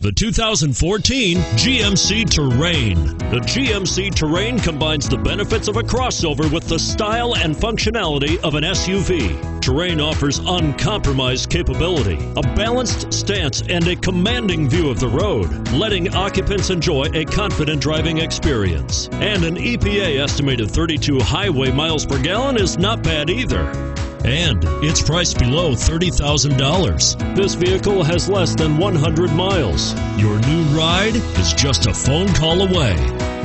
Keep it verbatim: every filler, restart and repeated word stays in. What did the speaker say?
The two thousand fourteen G M C Terrain. The G M C Terrain combines the benefits of a crossover with the style and functionality of an S U V. Terrain offers uncompromised capability, a balanced stance, and a commanding view of the road, letting occupants enjoy a confident driving experience. And an E P A estimated thirty-two highway miles per gallon is not bad either. And it's priced below thirty thousand dollars. This vehicle has less than one hundred miles. Your new ride is just a phone call away.